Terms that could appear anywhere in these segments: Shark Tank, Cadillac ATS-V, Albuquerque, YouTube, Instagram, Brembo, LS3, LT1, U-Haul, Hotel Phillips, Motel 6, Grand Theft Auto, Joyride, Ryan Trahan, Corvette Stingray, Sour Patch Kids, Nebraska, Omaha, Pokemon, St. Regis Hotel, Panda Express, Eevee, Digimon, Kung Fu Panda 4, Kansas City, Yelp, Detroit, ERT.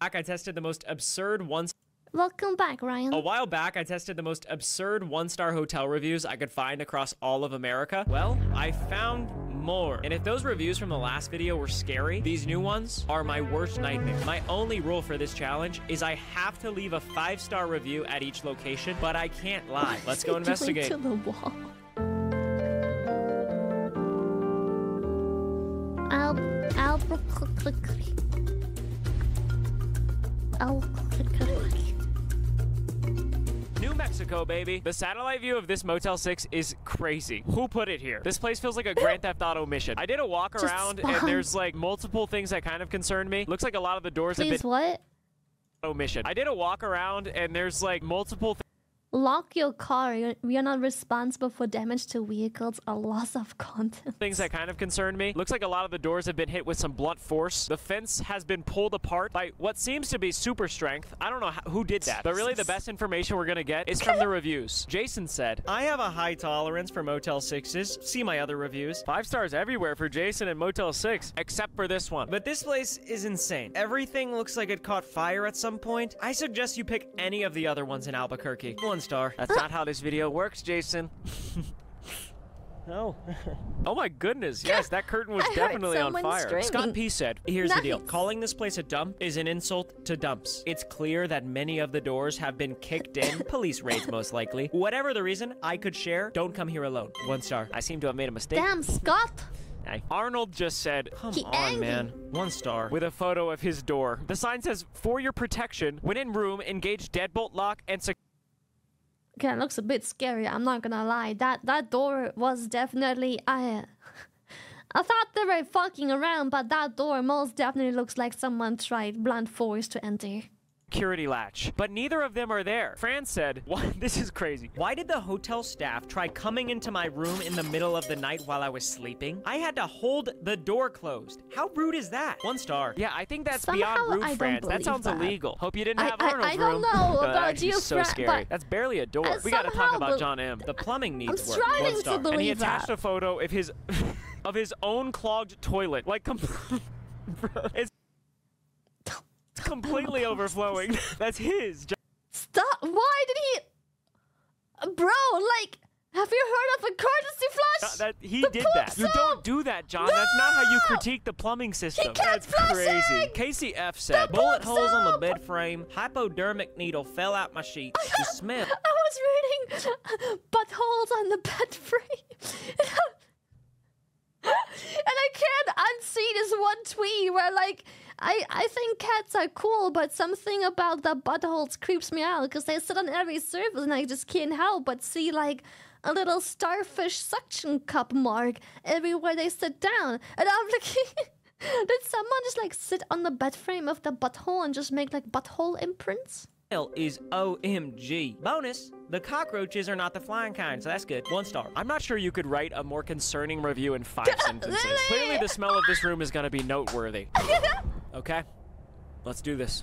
I tested the most absurd one. Welcome back, Ryan. A while back, I tested the most absurd one-star hotel reviews I could find across all of America. Well, I found more. And if those reviews from the last video were scary, these new ones are my worst nightmare. My only rule for this challenge is I have to leave a 5-star review at each location, but I can't lie. Let's go investigate. To the wall. Albuquerque. New Mexico, baby. The satellite view of this Motel 6 is crazy. Who put it here? This place feels like a Grand Theft Auto mission. I did a walk around and there's like multiple things that kind of concern me. Looks like a lot of the doors have been... I did a walk around and there's like multiple things. Lock your car. We are not responsible for damage to vehicles or loss of content. Things that kind of concern me. Looks like a lot of the doors have been hit with some blunt force. The fence has been pulled apart by what seems to be super strength. I don't know who did that, but really the best information we're gonna get is from the reviews. Jason said, I have a high tolerance for Motel 6s. See my other reviews. 5 stars everywhere for Jason and Motel 6, except for this one. But this place is insane. Everything looks like it caught fire at some point. I suggest you pick any of the other ones in Albuquerque. One star. That's not how this video works, Jason. No. Oh my goodness, yes, that curtain was definitely on fire. Screaming. Scott P said, here's the deal. Calling this place a dump is an insult to dumps. It's clear that many of the doors have been kicked in. Police raids, most likely. Whatever the reason, I could share. Don't come here alone. 1 star. I seem to have made a mistake. Damn, Scott. Arnold just said, come on, man. 1 star. With a photo of his door. The sign says, for your protection, when in room, engage deadbolt lock and security. Okay, it looks a bit scary, I'm not gonna lie. That door was definitely... I thought they were fucking around, but that door most definitely looks like someone tried blunt force to enter. Security latch, but neither of them are there. Fran said, what? This is crazy. Why did the hotel staff try coming into my room in the middle of the night while I was sleeping? I had to hold the door closed. How rude is that? 1 star. Yeah, I think that's beyond rude, Fran. That sounds illegal. Hope you didn't have Arnold's room. I don't know about you, so scary. That's barely a door. We gotta talk about John M. The plumbing needs work. 1 star. And he attached a photo of his own clogged toilet. Like, completely overflowing. That's his. Stop. Why did he... Bro, like, have you heard of a courtesy flush? He did that. You don't do that, John. No! That's not how you critique the plumbing system. He kept flushing. Crazy. Casey F said, bullet holes on the bed frame. Hypodermic needle fell out my sheets. You smell. I was reading butt holes on the bed frame. And I can't unsee this one tweet where, like, I think cats are cool, but something about the buttholes creeps me out because they sit on every surface and I just can't help but see, like, a little starfish suction cup mark everywhere they sit down. And I'm like, did someone just, like, sit on the bed frame of the butthole and just make, like, butthole imprints? Is OMG. Bonus, the cockroaches are not the flying kind, so that's good. 1 star. I'm not sure you could write a more concerning review in 5 sentences. Really? Clearly the smell of this room is gonna be noteworthy. Okay, let's do this.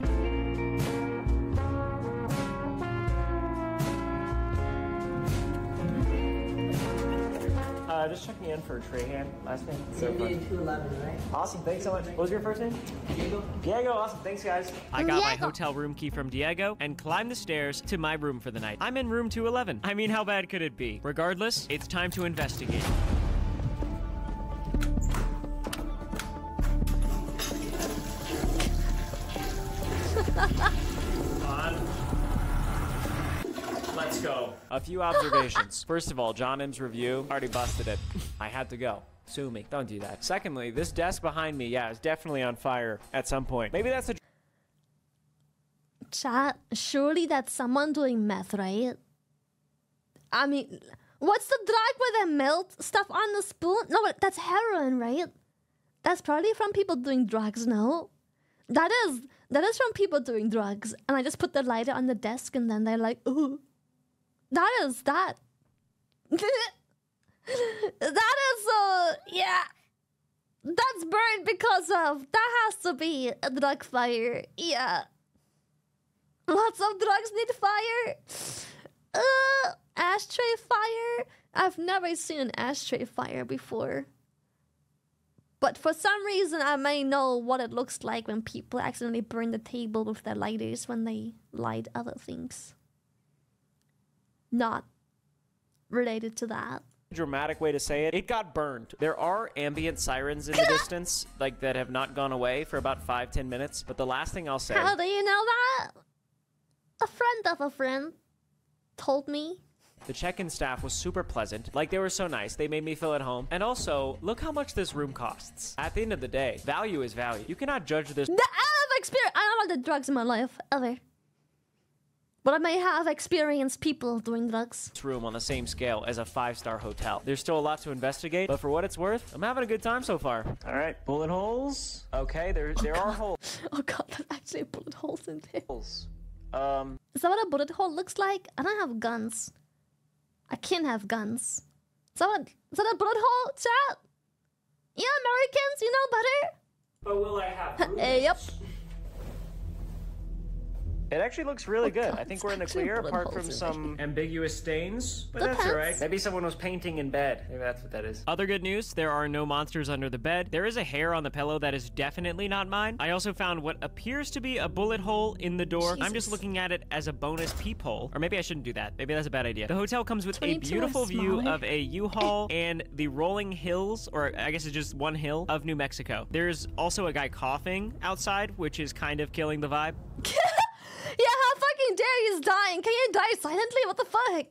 Just checking in for Trahan. Last name? CB 211, right? Awesome, thanks so much. What was your first name? Diego. Diego, awesome, thanks guys. I got my hotel room key from Diego and climbed the stairs to my room for the night. I'm in room 211. I mean, how bad could it be? Regardless, it's time to investigate. Let's go. A few observations. First of all, John M's review already busted it. I had to go. Sue me. Don't do that. Secondly, this desk behind me, yeah, is definitely on fire at some point. Maybe that's a... Chat, surely that's someone doing meth, right? I mean, what's the drug where they melt stuff on the spoon? No, but that's heroin, right? That's probably from people doing drugs, no? That is from people doing drugs. And I just put the lighter on the desk and then they're like, ooh. That is that. Yeah. That's burned because of. That has to be a drug fire. Yeah. Lots of drugs need fire. Ashtray fire. I've never seen an ashtray fire before. But for some reason, I may know what it looks like when people accidentally burn the table with their lighters when they light other things. Not related to that. Dramatic way to say it. It got burned. There are ambient sirens in the distance, like, that have not gone away for about 5-10 minutes. But the last thing I'll say... How do you know that? A friend of a friend told me. The check-in staff was super pleasant. Like, they were so nice. They made me feel at home. And also, look how much this room costs. At the end of the day, value is value. You cannot judge this. No, I have experience. I don't want to do drugs in my life, ever. But I may have experienced people doing drugs. This room on the same scale as a 5-star hotel. There's still a lot to investigate, but for what it's worth, I'm having a good time so far. All right, bullet holes. Okay, there are holes. Oh God, there's actually bullet holes in there. Holes. Is that what a bullet hole looks like? I don't have guns. I can't have guns. Is that a bullet hole, chat? Yeah, Americans, you know better. But will I have roommates? Yep. It actually looks really good. I think we're in the clear, apart from some ambiguous stains. But that's all right. Maybe someone was painting in bed. Maybe that's what that is. Other good news, there are no monsters under the bed. There is a hair on the pillow that is definitely not mine. I also found what appears to be a bullet hole in the door. Jesus. I'm just looking at it as a bonus peephole. Or maybe I shouldn't do that. Maybe that's a bad idea. The hotel comes with a beautiful view of a U-Haul and the rolling hills, or I guess it's just one hill, of New Mexico. There's also a guy coughing outside, which is kind of killing the vibe. Yeah, how fucking dare he's dying? Can you die silently? What the fuck?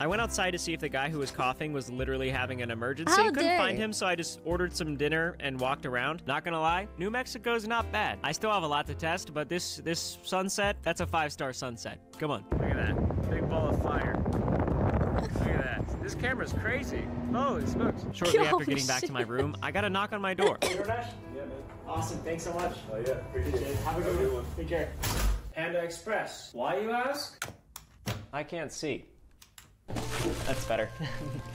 I went outside to see if the guy who was coughing was literally having an emergency. How Couldn't dare. Find him, so I just ordered some dinner and walked around. Not gonna lie, New Mexico's not bad. I still have a lot to test, but this sunset, that's a 5-star sunset. Come on. Look at that. Big ball of fire. Look at that. This camera's crazy. Holy smokes. Shortly after getting back to my room, I got a knock on my door. Awesome, thanks so much. Oh yeah, appreciate it. Have a good one. Take care. Panda Express. Why, you ask? I can't see. That's better.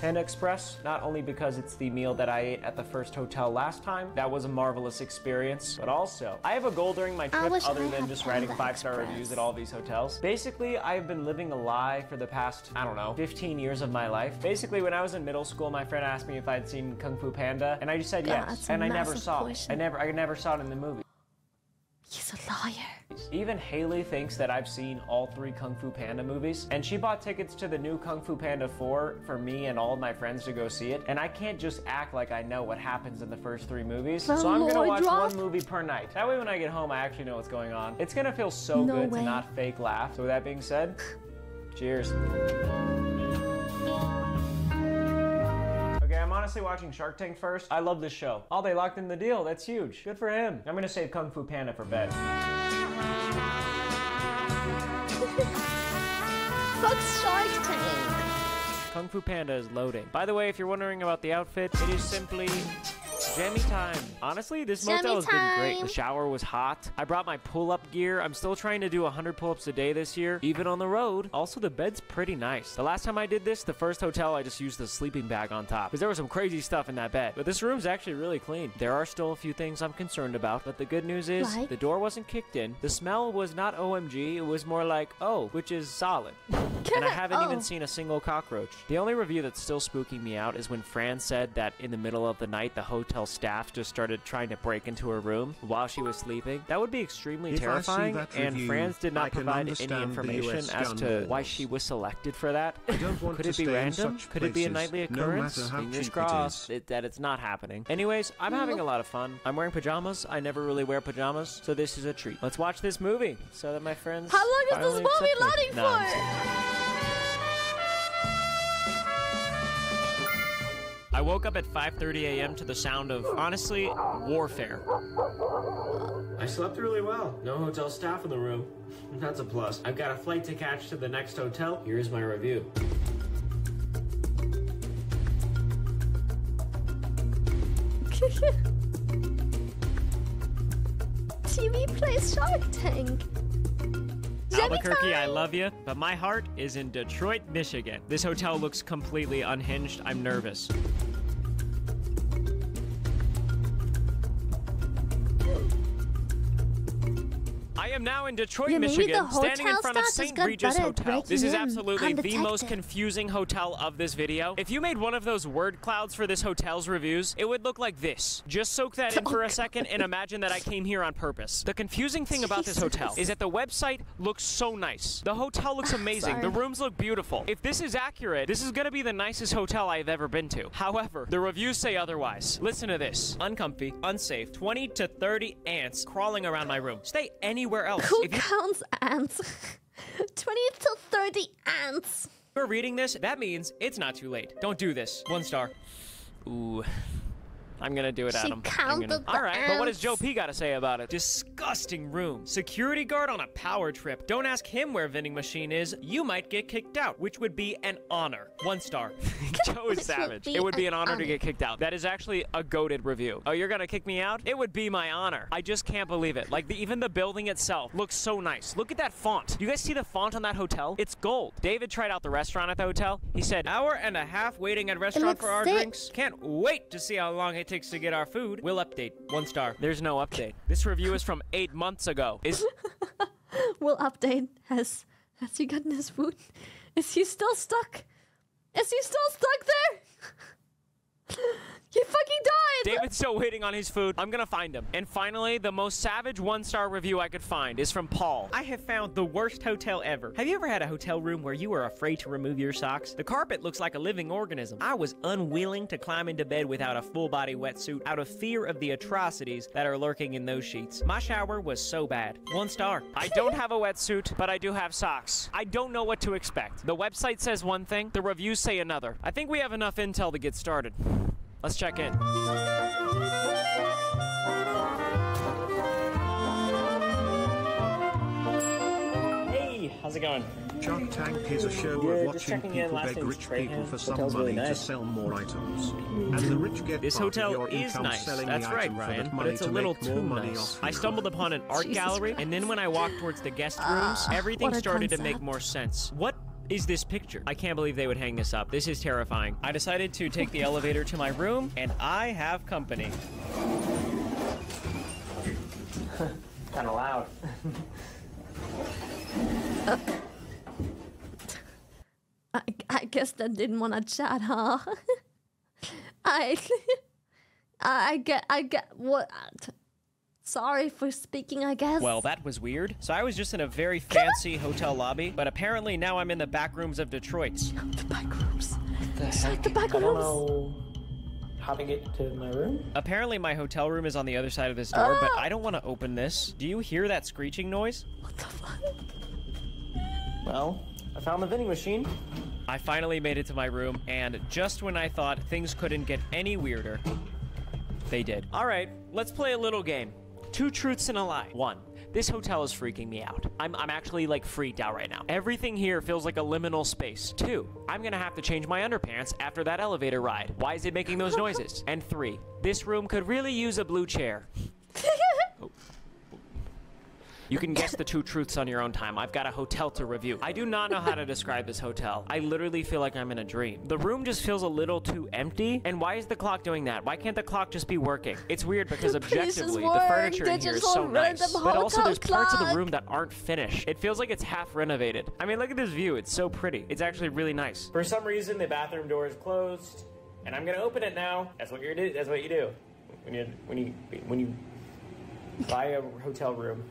Panda Express, not only because it's the meal that I ate at the first hotel last time, that was a marvelous experience, but also I have a goal during my trip other than just writing 5-star reviews at all these hotels. Basically, I've been living a lie for the past, I don't know, 15 years of my life. Basically, when I was in middle school, my friend asked me if I'd seen Kung Fu Panda, and I just said yes, and I never saw it. I never saw it in the movie. He's a liar. Even Haley thinks that I've seen all 3 Kung Fu Panda movies, and she bought tickets to the new Kung Fu Panda 4 for me and all of my friends to go see it, and I can't just act like I know what happens in the first 3 movies, so I'm gonna watch one movie per night. That way when I get home, I actually know what's going on. It's gonna feel so good to not fake laugh. So with that being said, cheers. I'm honestly watching Shark Tank first. I love this show. Oh, they locked in the deal. That's huge. Good for him. I'm gonna save Kung Fu Panda for bed. Fuck Shark Tank. Kung Fu Panda is loading. By the way, if you're wondering about the outfit, it is simply jammy time. Honestly, this motel has been great. The shower was hot. I brought my pull-up gear. I'm still trying to do 100 pull-ups a day this year, even on the road. Also, the bed's pretty nice. The last time I did this, the first hotel, I just used the sleeping bag on top because there was some crazy stuff in that bed. But this room's actually really clean. There are still a few things I'm concerned about, but the good news is the door wasn't kicked in. The smell was not OMG. It was more like, oh, which is solid. And I haven't even seen a single cockroach. The only review that's still spooking me out is when Fran said that in the middle of the night, the hotel staff just started trying to break into her room while she was sleeping. That would be extremely terrifying, and Franz did not provide any information as to why she was selected for that. Could it be random? Could it be a nightly occurrence? Fingers crossed that it's not happening. Anyways, I'm having a lot of fun. I'm wearing pajamas. I never really wear pajamas, so this is a treat. Let's watch this movie so that my friends... How long is this movie loading for? I woke up at 5:30 a.m. to the sound of, honestly, warfare. I slept really well. No hotel staff in the room. That's a plus. I've got a flight to catch to the next hotel. Here's my review. TV plays Shark Tank. Albuquerque, I love you, but my heart is in Detroit, Michigan. This hotel looks completely unhinged. I'm nervous. I am now in Detroit, Michigan, standing in front of St. Regis Hotel. This is absolutely the most confusing hotel of this video. If you made one of those word clouds for this hotel's reviews, it would look like this. Just soak that in for a second and imagine that I came here on purpose. The confusing thing about this hotel is that the website looks so nice. The hotel looks amazing. The rooms look beautiful. If this is accurate, this is going to be the nicest hotel I've ever been to. However, the reviews say otherwise. Listen to this. Uncomfy, unsafe, 20 to 30 ants crawling around my room. Stay anywhere else. Who counts ants? 20 to 30 ants. If you're reading this, that means it's not too late. Don't do this. 1 star. Ooh. I'm gonna do it, Adam. Alright, but what does Joe P gotta say about it? Disgusting room. Security guard on a power trip. Don't ask him where vending machine is. You might get kicked out, which would be an honor. 1 star. Joe is savage. It would be an honor to get kicked out. That is actually a goated review. Oh, you're gonna kick me out? It would be my honor. I just can't believe it. Like, even the building itself looks so nice. Look at that font. Do you guys see the font on that hotel? It's gold. David tried out the restaurant at the hotel. He said, "Hour and a half waiting at restaurant for our drinks. Can't wait to see how long it takes to get our food. We'll update. 1 star. There's no update. This review is from 8 months ago. We'll update. Has he gotten his food? Is he still stuck? Is he still stuck there? He fucking died! David's still waiting on his food. I'm gonna find him. And finally, the most savage 1-star review I could find is from Paul. I have found the worst hotel ever. Have you ever had a hotel room where you were afraid to remove your socks? The carpet looks like a living organism. I was unwilling to climb into bed without a full-body wetsuit out of fear of the atrocities that are lurking in those sheets. My shower was so bad. 1 star. I don't have a wetsuit, but I do have socks. I don't know what to expect. The website says one thing, the reviews say another. I think we have enough intel to get started. Let's check in. Hey, how's it going? Shark Tank is a show of watching people beg rich people for some money to sell more items. And the rich get this hotel is nice. That's right, Ryan, but it's a little too nice. I stumbled upon an art gallery, and then when I walked towards the guest rooms, everything started to make more sense. What is this picture? I can't believe they would hang this up. This is terrifying. I decided to take the elevator to my room, and I have company. Kind of loud. I guess they didn't want to chat, huh? I get what. Sorry for speaking, I guess. Well, that was weird. So I was just in a very fancy hotel lobby, but apparently now I'm in the back rooms of Detroit. The back rooms. The back rooms. I don't know how to get to my room. Apparently my hotel room is on the other side of this door, but I don't want to open this. Do you hear that screeching noise? What the fuck? Well, I found the vending machine. I finally made it to my room, and just when I thought things couldn't get any weirder, they did. All right, let's play a little game. 2 truths and a lie. 1, this hotel is freaking me out. I'm actually like freaked out right now. Everything here feels like a liminal space. 2, I'm gonna have to change my underpants after that elevator ride. Why is it making those noises? And 3, this room could really use a blue chair. Oh. You can guess the 2 truths on your own time. I've got a hotel to review. I do not know how to describe this hotel. I literally feel like I'm in a dream. The room just feels a little too empty. And why is the clock doing that? Why can't the clock just be working? It's weird because objectively, the furniture in here is so nice. But also there's parts of the room that aren't finished. It feels like it's half renovated. I mean, look at this view. It's so pretty. It's actually really nice. For some reason, the bathroom door is closed. And I'm gonna open it now. That's what you do. That's what you do when you buy a hotel room.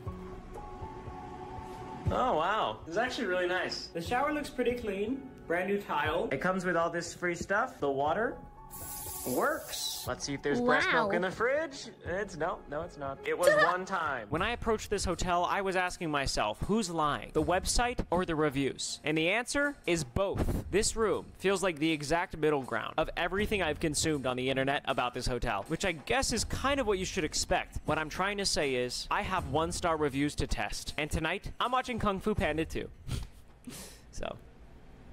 Oh, wow. This is actually really nice. The shower looks pretty clean. Brand new tile. It comes with all this free stuff. The water works. Let's see if there's breast milk in the fridge. No, it's not. It was one time. When I approached this hotel, I was asking myself, who's lying? The website or the reviews? And the answer is both. This room feels like the exact middle ground of everything I've consumed on the internet about this hotel, which I guess is kind of what you should expect. What I'm trying to say is I have 1-star reviews to test. And tonight I'm watching Kung Fu Panda 2. So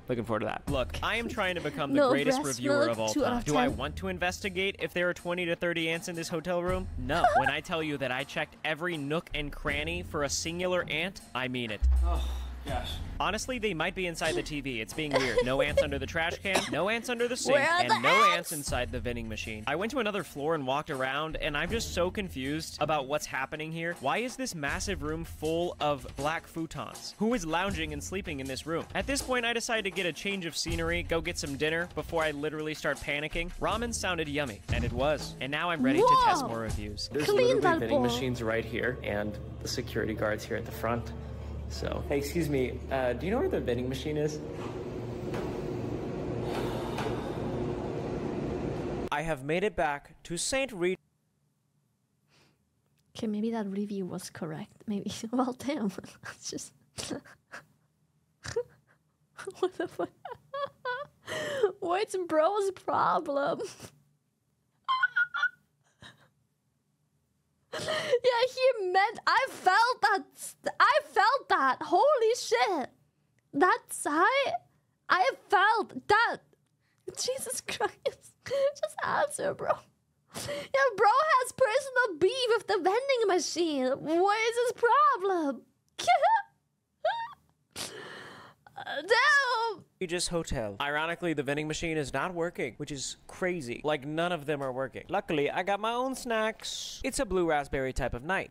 looking forward to that. Look, I am trying to become the greatest reviewer of all time. Do I want to investigate if there are 20 to 30 ants in this hotel room? No. When I tell you that I checked every nook and cranny for a singular ant, I mean it. Oh, Yes. Honestly, they might be inside the TV. It's being weird. No ants under the trash can, no ants under the sink, and no ants inside the vending machine. I went to another floor and walked around, and I'm just so confused about what's happening here. Why is this massive room full of black futons? Who is lounging and sleeping in this room? At this point, I decided to get a change of scenery, go get some dinner before I literally start panicking. Ramen sounded yummy, and it was. And now I'm ready to test more reviews. There's literally vending machines right here, and the security guards here at the front. So, hey, excuse me, do you know where the vending machine is? I have made it back to St. Regis. Okay, maybe that review was correct. Maybe. Well, damn. It's just... What the fuck? What's bro's problem? Yeah, he meant, I felt that, holy shit. That's, I felt that. Jesus Christ, just answer, bro. Yeah, bro has personal beef with the vending machine. What is his problem? Damn. Regis Hotel. Ironically, the vending machine is not working, which is crazy. Like, none of them are working. Luckily, I got my own snacks. It's a blue raspberry type of night.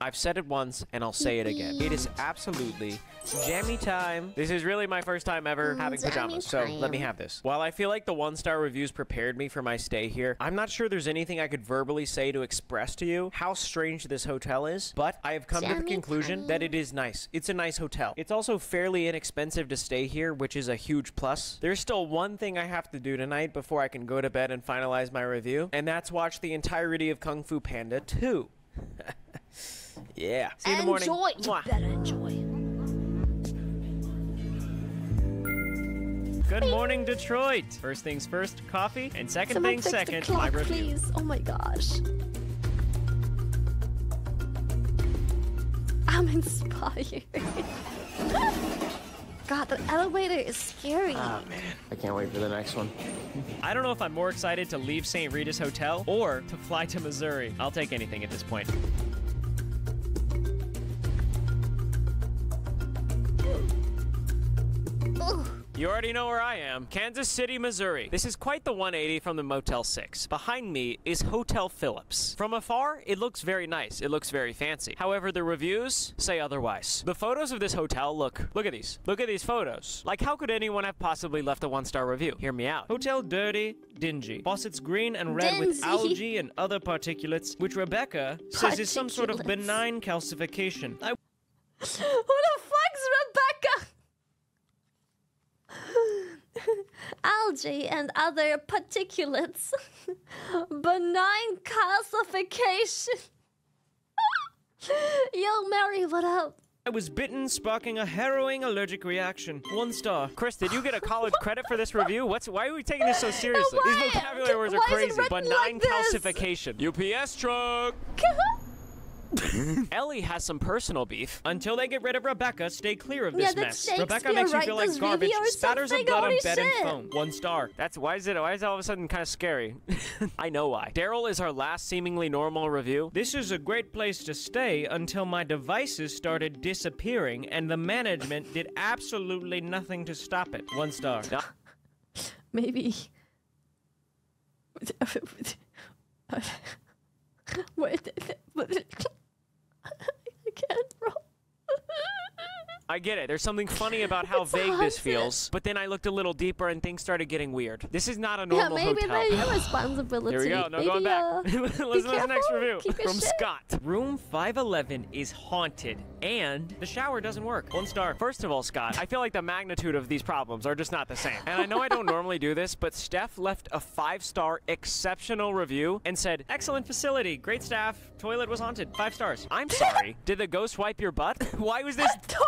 I've said it once, and I'll say it again. It is absolutely jammy time. This is really my first time ever having pajamas, so let me have this. While I feel like the one-star reviews prepared me for my stay here, I'm not sure there's anything I could verbally say to express to you how strange this hotel is, but I have come to the conclusion that it is nice. It's a nice hotel. It's also fairly inexpensive to stay here, which is a huge plus. There's still one thing I have to do tonight before I can go to bed and finalize my review, and that's watch the entirety of Kung Fu Panda 2. Yeah. See you in the morning. Enjoy. You better enjoy. Good morning, Detroit. First things first, coffee, and second things second, my review. Please. Oh my gosh. I'm inspired. God, the elevator is scary. Oh, man. I can't wait for the next one. I don't know if I'm more excited to leave St. Regis Hotel or to fly to Missouri. I'll take anything at this point. You already know where I am, Kansas City, Missouri. This is quite the 180 from the Motel 6. Behind me is Hotel Phillips. From afar, it looks very nice. It looks very fancy. However, the reviews say otherwise. The photos of this hotel look at these. Look at these photos. Like, how could anyone have possibly left a one-star review? Hear me out. Hotel dirty, dingy. Faucets green and red with algae and other particulates, which Rebecca says is some sort of benign calcification. Who the fuck's Rebecca? Algae and other particulates. Benign calcification. Yo, Mary, what up? I was bitten, sparking a harrowing allergic reaction. 1 star. Chris, did you get a college credit for this review? Why are we taking this so seriously? These vocabulary words are crazy. Benign calcification. UPS truck. Ellie has some personal beef. Until they get rid of Rebecca, stay clear of this mess. Rebecca makes you feel like garbage, spatters of blood on bed and phone. 1 star. Why is it all of a sudden kind of scary? I know why. Daryl is our last seemingly normal review. This is a great place to stay until my devices started disappearing and the management did absolutely nothing to stop it. 1 star. Maybe. Wait. I can't, bro. I get it. There's something funny about how vague this feels, but then I looked a little deeper and things started getting weird. This is not a normal hotel. Yeah, maybe your responsibility. Here we go. No going back. Let's listen to the next review from Scott. Room 511 is haunted, and the shower doesn't work. 1 star. First of all, Scott, I feel like the magnitude of these problems are just not the same. And I know I don't normally do this, but Steph left a 5-star exceptional review and said, excellent facility, great staff, toilet was haunted. 5 stars. I'm sorry. Did the ghost wipe your butt? Why was this 5 stars?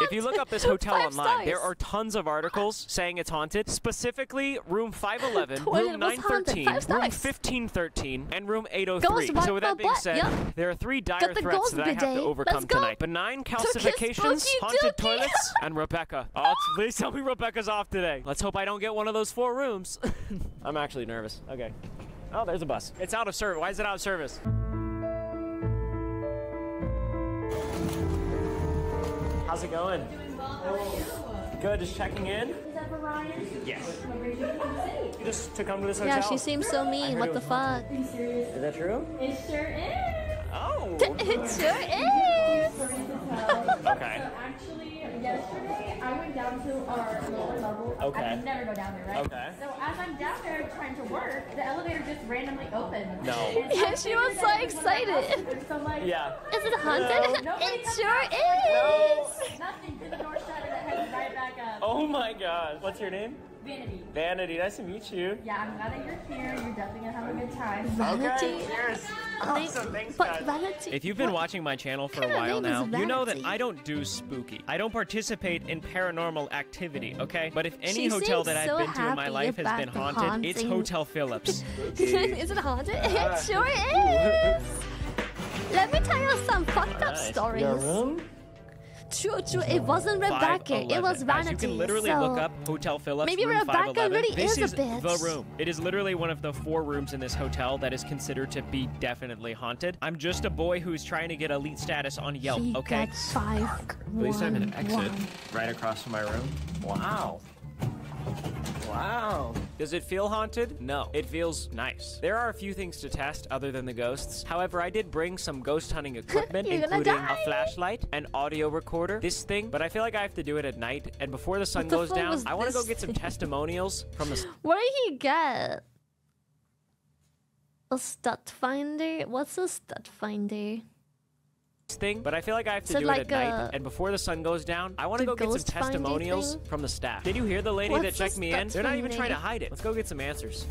If you look up this hotel online, there are tons of articles saying it's haunted. Specifically, room 511, room 913, room 1513, and room 803. So with that being said, there are 3 dire threats that I have to overcome tonight. Benign calcifications, haunted toilets, and Rebecca. Oh, please tell me Rebecca's off today. Let's hope I don't get one of those 4 rooms. I'm actually nervous. Okay. Oh, there's a bus. It's out of service. Why is it out of service? How's it going? Good, just checking in. Is that for Ryan? Yes. Just to come to this hotel? Yeah, she seems so mean. What the fuck? Are you serious? Is that true? It sure is. Oh. It sure is. Okay. So actually, yesterday I went down to our lower level. Okay. I can never go down there, right? Okay. So as I'm down there trying to work, the elevator just randomly opened. No. Yeah, she was so excited. So like, yeah. Is it haunted? No. It sure is. No. Nothing. The door shut and it heads right back up. Oh my gosh. What's your name? Vanity. Vanity. Nice to meet you. Yeah, I'm glad that you're here. You're definitely gonna have a good time. Vanity. Okay, cheers. Awesome, thanks guys. Vanity. If you've been watching my channel for a while now, you know that I don't do spooky. I don't participate in paranormal activity, okay? But if any hotel that I've been to in my life has been haunted, it's Hotel Phillips. Is it haunted? It sure is! Let me tell you some fucked up stories. Your room? True, true. It wasn't Rebecca. It was Vanity. Guys, you can literally look up Hotel Phillips. Maybe room Rebecca really is a bitch. This is the room. It is literally one of the 4 rooms in this hotel that is considered to be definitely haunted. I'm just a boy who's trying to get elite status on Yelp. Okay. At least I'm an exit right across from my room. Wow. Wow. Does it feel haunted? No. It feels nice. There are a few things to test other than the ghosts. However, I did bring some ghost hunting equipment, including a flashlight, an audio recorder, this thing, but I feel like I have to do it at night, and before the sun goes down, I want to go get some testimonials from the... What did he get? A stud finder? What's a stud finder? Thing, but I feel like I have to do it at night, and before the sun goes down, I want to go get some testimonials from the staff. Did you hear the lady that checked me in? They're not even trying to hide it. Let's go get some answers.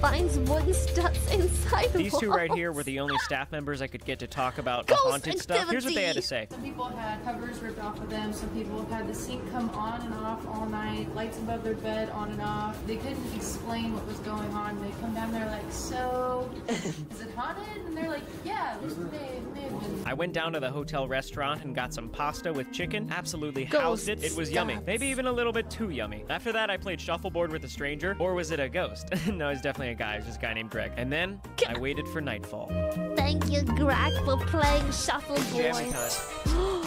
Finds wooden studs inside these walls. Two right here were the only staff members I could get to talk about the haunted stuff. Here's what they had to say. Some people had covers ripped off of them. Some people had the sink come on and off all night. Lights above their bed on and off. They couldn't explain what was going on. They come down there like, so, is it haunted? And they're like, yeah, this may have been. I went down to the hotel restaurant and got some pasta with chicken. Absolutely housed it. It was yummy. Maybe even a little bit too yummy. After that, I played shuffleboard with a stranger. Or was it a ghost? No, it's definitely a guy. It's this guy named Greg. And then I waited for nightfall. Thank you, Greg, for playing shuffleboard.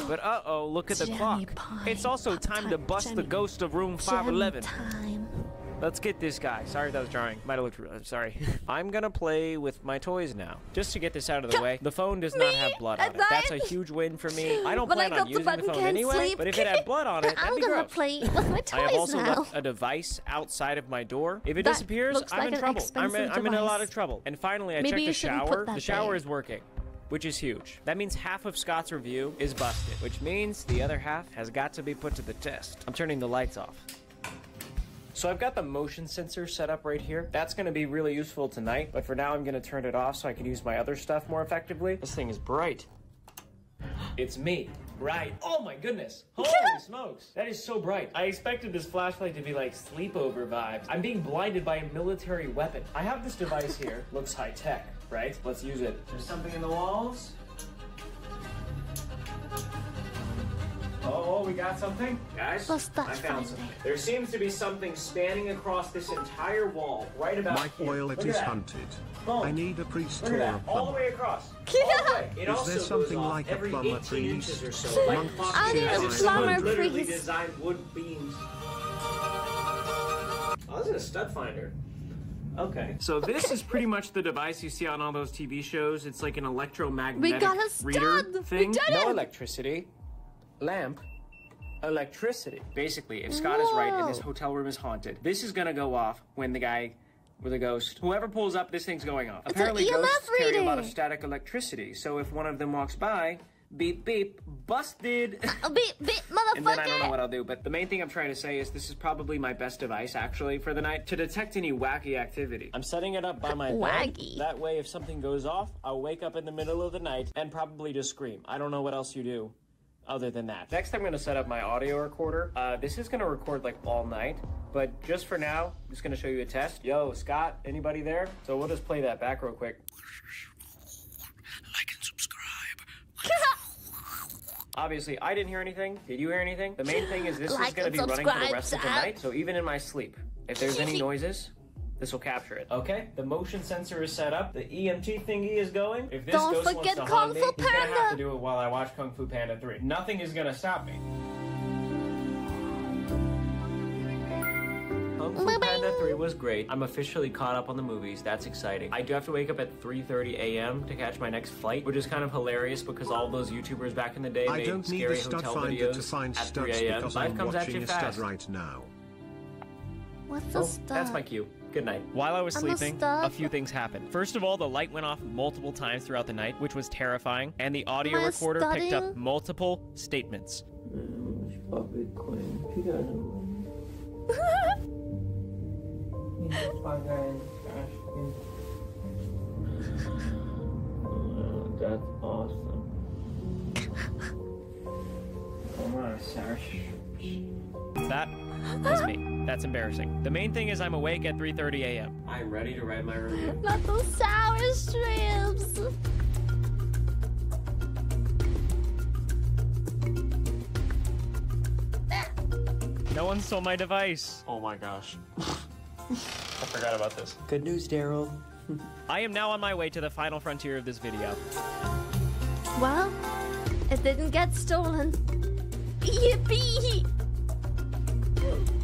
But uh-oh, look at the clock. It's also time to bust the ghost of room 511. Let's get this guy. Sorry that was jarring. Might have looked real. Sorry. I'm gonna play with my toys now. Just to get this out of the way, the phone does not have blood on it. That's a huge win for me. I don't plan on using the phone anyway, but if it had blood on it, that'd be gross. I'm gonna play with my toys now. I have also left a device outside of my door. If it disappears, I'm in trouble. I'm in a lot of trouble. And finally, I checked the shower. The shower is working, which is huge. That means half of Scott's review is busted, which means the other half has got to be put to the test. I'm turning the lights off. So I've got the motion sensor set up right here. That's gonna be really useful tonight, but for now I'm gonna turn it off so I can use my other stuff more effectively. This thing is bright. It's me, right? Oh my goodness, holy smokes. That is so bright. I expected this flashlight to be like sleepover vibes. I'm being blinded by a military weapon. I have this device here, looks high tech, right? Let's use it. There's something in the walls. Oh, we got something? Guys, I found something. There seems to be something spanning across this entire wall, right about here. My toilet is haunted. I need a priest or a plumber. All the way across. Is there something like a plumber priest? I need a plumber priest. Literally designed wood beams. Oh, this is a stud finder. Okay. So this is pretty much the device you see on all those TV shows. It's like an electromagnetic reader thing. No electricity. Lamp, electricity. Basically, if Scott is right and this hotel room is haunted, this is gonna go off when the guy with a ghost, whoever pulls up, this thing's going off. Apparently ghosts carry a lot of static electricity, so if one of them walks by, beep beep, busted. Beep beep, motherfucker. And then I don't know what I'll do, but the main thing I'm trying to say is this is probably my best device actually for the night to detect any wacky activity. I'm setting it up by my bed. That way if something goes off, I'll wake up in the middle of the night and probably just scream. I don't know what else you do other than that. Next, I'm going to set up my audio recorder. This is going to record like all night, but just for now, I'm just going to show you a test. Yo, Scott, anybody there? So we'll just play that back real quick. Like and subscribe. Obviously, I didn't hear anything. Did you hear anything? The main thing is this is going to be running for the rest of the night. So even in my sleep, if there's any noises, This will capture it. Okay, the motion sensor is set up. The EMT thingy is going. If this ghost wants to haunt me, he's gonna have to do it while I watch Kung Fu Panda 3. Nothing is gonna stop me. Kung Fu Panda 3 was great. I'm officially caught up on the movies. That's exciting. I do have to wake up at 3:30 a.m. to catch my next flight, which is kind of hilarious because all those YouTubers back in the day made scary hotel videos at 3 a.m. Life comes at you fast. Right now. What's the stuff? That's my cue. Good night. While I was sleeping, a few things happened. First of all, the light went off multiple times throughout the night, which was terrifying, and the audio recorder picked up multiple statements. That's awesome. Come on, Sash. That is me. That's embarrassing. The main thing is I'm awake at 3:30 a.m. I'm ready to write my review. Not those sour shrimps. No one stole my device. Oh my gosh. I forgot about this. Good news, Daryl. I am now on my way to the final frontier of this video. Well, it didn't get stolen. Yippee!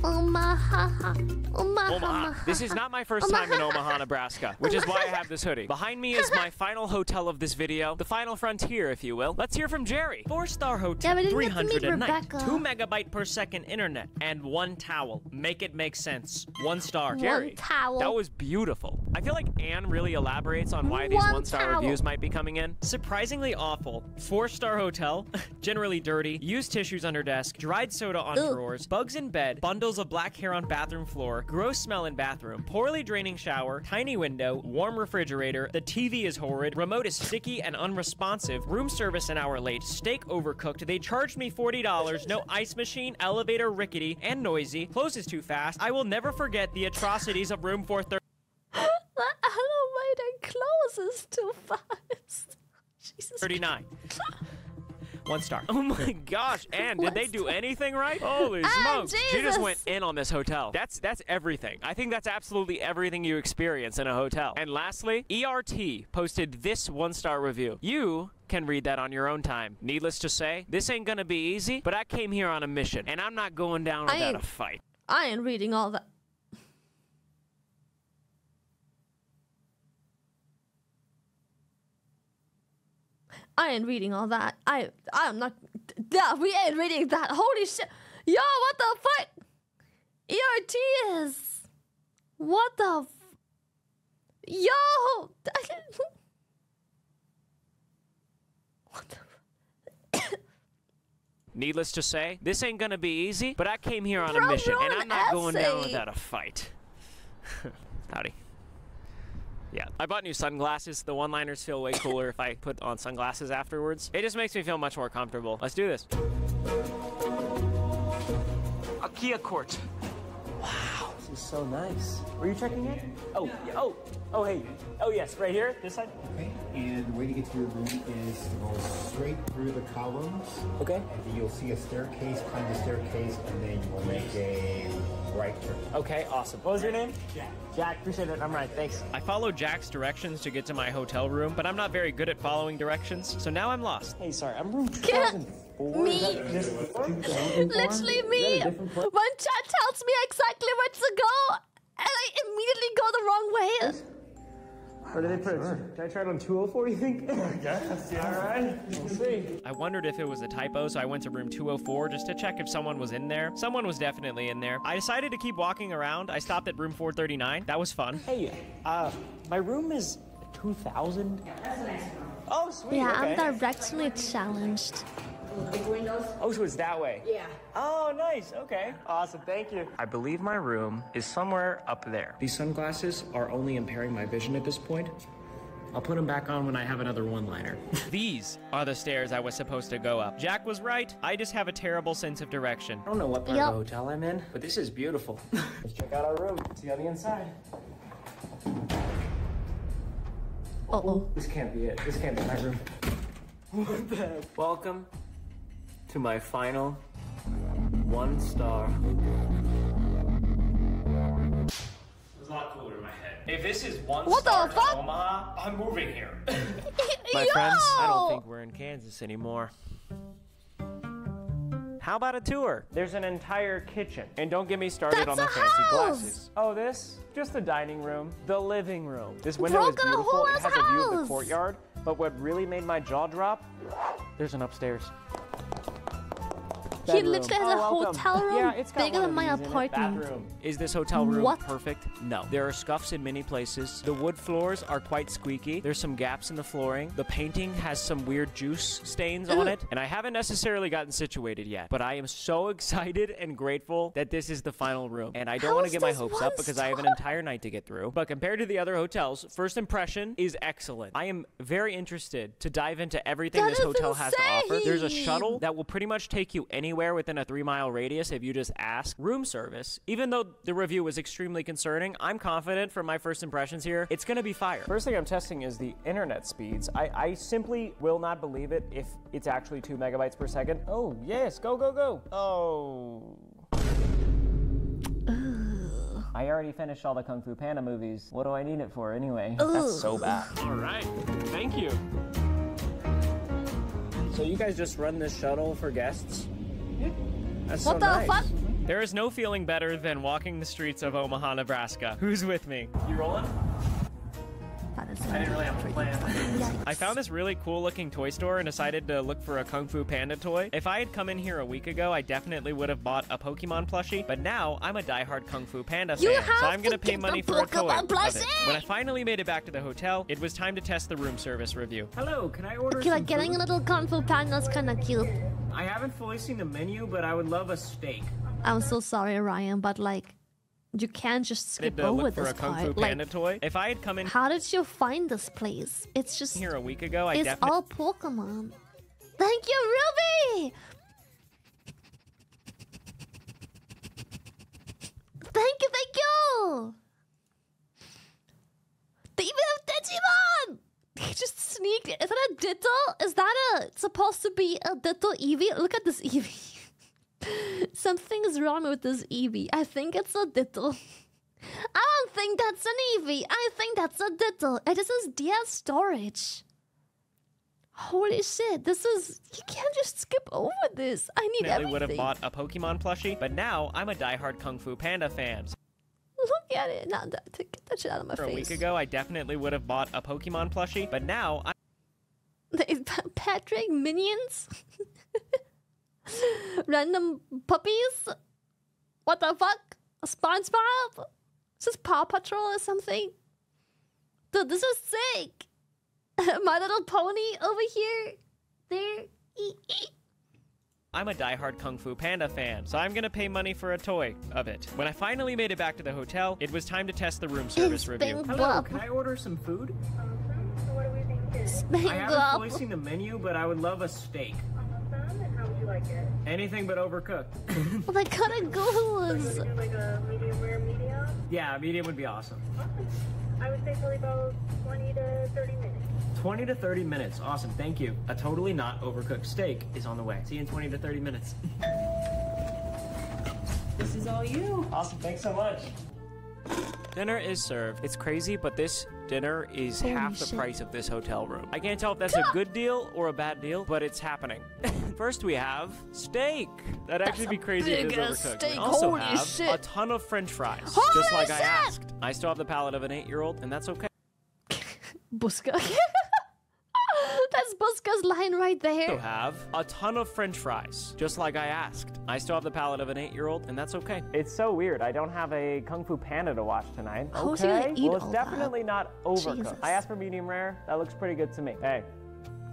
Omaha. Omaha. This is not my first time in Omaha, Nebraska, which is why I have this hoodie. Behind me is my final hotel of this video, the final frontier, if you will. Let's hear from Jerry. 4-star hotel, 300 a night, 2 MB/s internet, and 1 towel. Make it make sense. 1 star. Jerry, 1 towel. That was beautiful. I feel like Anne really elaborates on why these 1-star reviews might be coming in. Surprisingly awful. 4-star hotel, generally dirty, used tissues under desk, dried soda on drawers, bugs in bed, bundles of black hair on bathroom floor, gross smell in bathroom, poorly draining shower, tiny window, warm refrigerator, the TV is horrid, remote is sticky and unresponsive, room service an hour late, steak overcooked, they charged me $40, no ice machine, elevator rickety and noisy, closes too fast. I will never forget the atrocities of room 430. The elevator closes too fast. Jesus. 39. 1 star. Oh my gosh, Anne, did they do anything right? Holy smokes. Jesus. She just went in on this hotel. That's everything. I think that's absolutely everything you experience in a hotel. And lastly, ERT posted this 1-star review. You can read that on your own time. Needless to say, this ain't gonna be easy, but I came here on a mission, and I'm not going down without a fight. I ain't reading all that. I ain't reading all that. I'm not. We ain't reading that. Holy shit. Yo, what the fuck? ERT is. What the. Yo. What the. Needless to say, this ain't gonna be easy, but I came here on a mission, and I'm not going down without a fight. Howdy. Yeah, I bought new sunglasses. The one-liners feel way cooler if I put on sunglasses afterwards. It just makes me feel much more comfortable. Let's do this. Akia Court. Wow, this is so nice. Were you checking it? Oh, yeah. Oh, hey. Oh, yes, right here, this side. Okay, and the way to get to your room is to go straight through the columns. Okay. And then you'll see a staircase, climb the staircase, and then you will make a... right turn. Okay, awesome. What was your name? Jack. Jack, appreciate it. I'm right, thanks. I followed Jack's directions to get to my hotel room, but I'm not very good at following directions, so now I'm lost. Hey, sorry, I'm room 2004. Me. Literally me. One chat tells me exactly where to go, and I immediately go the wrong way. Where did they put it? Sure. Did I try it on 204, you think? Yes, yeah. All right, we'll see. I wondered if it was a typo, so I went to room 204 just to check if someone was in there. Someone was definitely in there. I decided to keep walking around. I stopped at room 439. That was fun. Hey, my room is 2000. Yeah, that's a nice one. Oh, sweet, yeah, okay. I'm directionally challenged. Big windows. Oh, so it's that way? Yeah. Oh, nice. Okay. Awesome. Thank you. I believe my room is somewhere up there. These sunglasses are only impairing my vision at this point. I'll put them back on when I have another one-liner. These are the stairs I was supposed to go up. Jack was right. I just have a terrible sense of direction. I don't know what part of the hotel I'm in, but this is beautiful. Let's check out our room. See on the inside. Uh-oh. This can't be it. This can't be my room. What the heck? Welcome to my final 1-star. It was a lot cooler in my If this is one star in Omaha, I'm moving here. My friends, I don't think we're in Kansas anymore. How about a tour? There's an entire kitchen. And don't get me started on the fancy glasses. Oh, this? Just the dining room, the living room. This window is beautiful. It has a view of the courtyard. But what really made my jaw drop? There's an upstairs. He literally has a hotel room bigger than my apartment. Is this hotel room perfect? No. There are scuffs in many places. The wood floors are quite squeaky. There's some gaps in the flooring. The painting has some weird juice stains on it. And I haven't necessarily gotten situated yet. But I am so excited and grateful that this is the final room. And I don't want to get my hopes up because I have an entire night to get through. But compared to the other hotels, first impression is excellent. I am very interested to dive into everything this hotel has to offer. There's a shuttle that will pretty much take you anywhere within a 3-mile radius if you just ask. Room service, even though the review was extremely concerning, I'm confident from my first impressions here, it's gonna be fire. First thing I'm testing is the internet speeds. I simply will not believe it if it's actually 2 MB/s. Oh yes, go, go, go. I already finished all the Kung Fu Panda movies. What do I need it for anyway? That's so bad. All right, thank you. So you guys just run this shuttle for guests? That's what the fuck? There is no feeling better than walking the streets of Omaha, Nebraska. Who's with me? You rolling? I didn't really have a plan. I found this really cool looking toy store and decided to look for a Kung Fu Panda toy. If I had come in here a week ago, I definitely would have bought a Pokemon plushie, but now I'm a diehard Kung Fu Panda fan, so I'm gonna pay money for a toy of it. When I finally made it back to the hotel, it was time to test the room service review. Hello, can I order some food? A little Kung Fu Panda's kinda cute. I haven't fully seen the menu, but I would love a steak. I'm so sorry, Ryan, but like, you can't just skip over this part. Like, if I had come in, how did you find this place? It's just here a week ago. It's all Pokemon. Thank you, Ruby. Thank you, thank you. They even have Digimon. He just sneaked it. Is that a Ditto? Is that supposed to be a Ditto Eevee? Look at this Eevee. Something is wrong with this Eevee. I think it's a Ditto. I don't think that's an Eevee. I think that's a Ditto. And this is DS storage. Holy shit, this is... You can't just skip over this. I need everything. I would have bought a Pokemon plushie, but now I'm a diehard Kung Fu Panda fan. Look at it. Now, get that shit out of my face. A week ago, I definitely would have bought a Pokemon plushie, but now I'm... Patrick Minions? Random puppies? What the fuck? A SpongeBob? Is this Paw Patrol or something? Dude, this is sick! My Little Pony over here. There. I'm a diehard Kung Fu Panda fan, so I'm gonna pay money for a toy of it. When I finally made it back to the hotel, it was time to test the room service review. Hello, can I order some food? I haven't fully seen the menu, but I would love a steak. Like it. Anything but overcooked. Well, that kind of goes. So like a medium rare, medium? Yeah, medium would be awesome. Awesome. I would say probably about 20 to 30 minutes. 20 to 30 minutes. Awesome. Thank you. A totally not overcooked steak is on the way. See you in 20 to 30 minutes. This is all you. Awesome. Thanks so much. Dinner is served. It's crazy, but this dinner is half the price of this hotel room. I can't tell if that's a good deal or a bad deal, but it's happening. First, we have steak. That'd actually be crazy if it was overcooked. We also have a ton of french fries, just like I asked. I still have the palate of an 8-year-old, and that's okay. Busca. That's Busca's line right there. I still have a ton of french fries, just like I asked. I still have the palate of an 8-year-old, and that's okay. It's so weird. I don't have a Kung Fu Panda to watch tonight. Okay. Well, it's definitely not overcooked. Jesus. I asked for medium rare. That looks pretty good to me. Hey,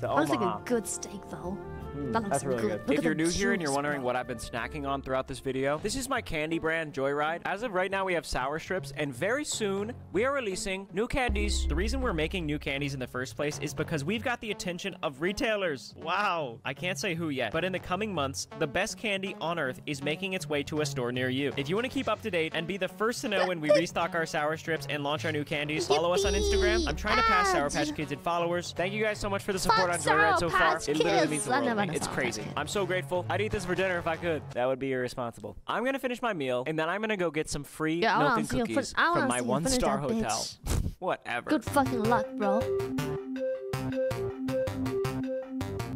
to Omaha. That looks like a good steak, though. That's really good. If you're new here and you're wondering what I've been snacking on throughout this video, this is my candy brand, Joyride. As of right now, we have sour strips, and very soon, we are releasing new candies. The reason we're making new candies in the first place is because we've got the attention of retailers. Wow. I can't say who yet, but in the coming months, the best candy on earth is making its way to a store near you. If you want to keep up to date and be the first to know when we restock our sour strips and launch our new candies, follow us on Instagram. I'm trying to pass Sour Patch Kids and followers. Thank you guys so much for the support on Joyride so far. It literally means the world. doing. It's crazy. I'm so grateful. I'd eat this for dinner if I could. That would be irresponsible. I'm going to finish my meal, and then I'm going to go get some free milk and cookies from my one-star hotel. Whatever. Good fucking luck, bro.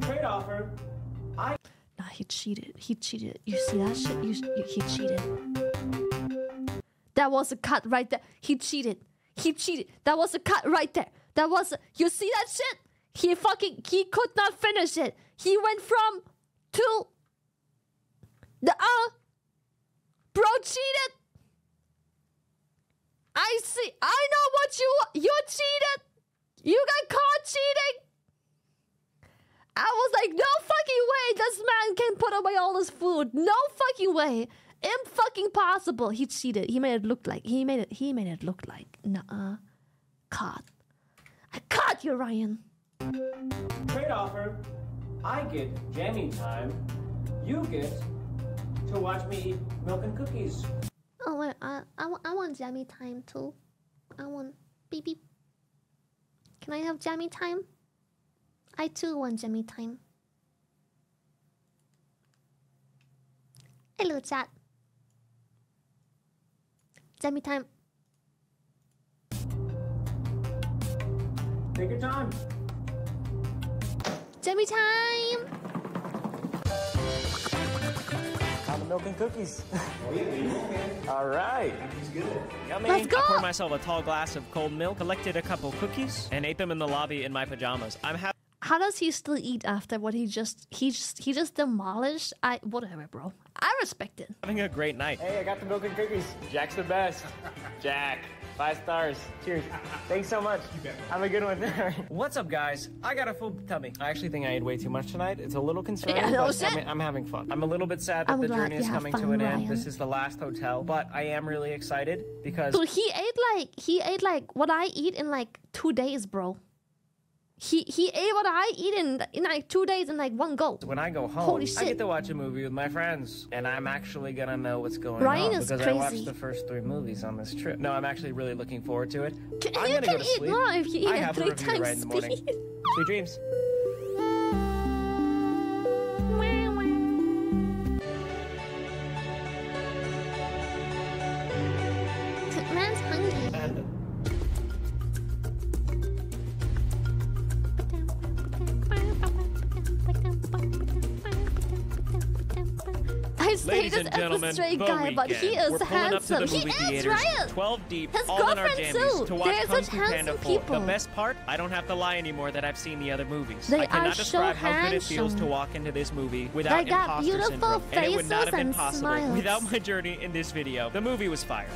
Trade offer. Nah, he cheated. He cheated. You see that shit? He cheated. That was a cut right there. He cheated. He cheated. That was a cut right there. That was... You see that shit? He fucking... He could not finish it. He went from... To... The... Bro cheated. I see. I know what you... You cheated. You got caught cheating. I was like, no fucking way. This man can put away all his food. No fucking way. Impossible. He cheated. He made it look like he made it look like caught. I caught you, Ryan. Trade offer. I get jamming time. You get to watch me eat milk and cookies. Oh wait, I want jammy time too. I want beep beep. Can I have jammy time? I too want jammy time. Hello chat. Jammy time. Take your time. Jammy time. Time to milk and cookies. All right. Good. Yummy. Let's go. I poured myself a tall glass of cold milk, collected a couple cookies, and ate them in the lobby in my pajamas. I'm happy. How does he still eat after what he just demolished? Whatever, bro. I respect it. Having a great night. Hey, I got the milk and cookies. Jack's the best. Jack. 5 stars. Cheers. Thanks so much. You bet. Have a good one. What's up, guys? I got a full tummy. I actually think I ate way too much tonight. It's a little concerning, but I'm having fun. I'm a little bit sad that the journey is coming to an end. This is the last hotel, but I am really excited because... Dude, he ate like what I eat in like 2 days, bro. He ate what I eat in like 2 days in like one go. When I go home, holy shit, I get to watch a movie with my friends, and I'm actually gonna know what's going on because I watched the first 3 movies on this trip. No, I'm actually really looking forward to it. I'm gonna go to sleep. If you eat at 3 times right in the morning. Sweet dreams. Man's hungry. Ladies and gentlemen, straight guy, but he is handsome. He is Ryan. 12 deep, his all in our jammies to watch Kung Fu Panda 4. The best part, I don't have to lie anymore that I've seen the other movies. They I cannot describe how good it feels to walk into this movie without imposter syndrome, and it would not have been possible without my journey in this video. The movie was fire.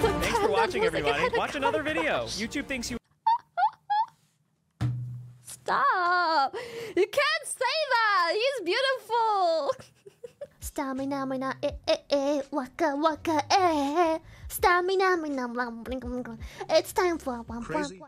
Thanks for watching, everybody. Watch another video. YouTube thinks you. Stop! You can't say that! He's beautiful! Stamina, mina, eh, eh, eh, waka, waka, eh, eh. Stamina, mina, it's time for one.